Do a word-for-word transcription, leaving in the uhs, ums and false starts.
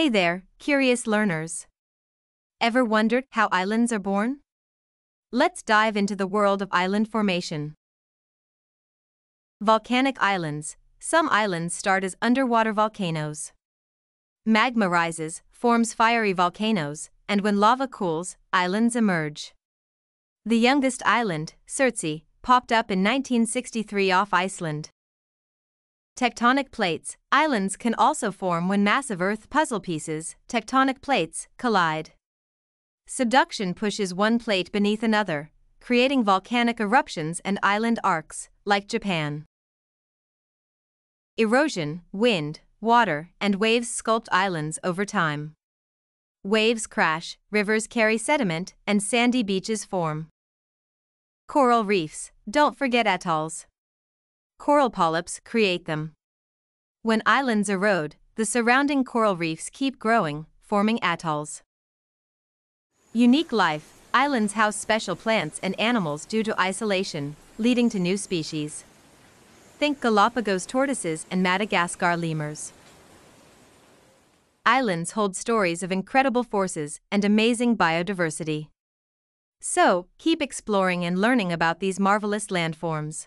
Hey there, curious learners. Ever wondered how islands are born? Let's dive into the world of island formation. Volcanic islands. Some islands start as underwater volcanoes. Magma rises, forms fiery volcanoes, and when lava cools, islands emerge. The youngest island, Surtsey, popped up in nineteen sixty-three off Iceland. Tectonic plates. Islands can also form when massive earth puzzle pieces, tectonic plates, collide. Subduction pushes one plate beneath another, creating volcanic eruptions and island arcs, like Japan. Erosion. Wind, water, and waves sculpt islands over time. Waves crash, rivers carry sediment, and sandy beaches form. Coral reefs. Don't forget atolls. Coral polyps create them. When islands erode, the surrounding coral reefs keep growing, forming atolls. Unique life. Islands house special plants and animals due to isolation, leading to new species. Think Galapagos tortoises and Madagascar lemurs. Islands hold stories of incredible forces and amazing biodiversity. So, keep exploring and learning about these marvelous landforms.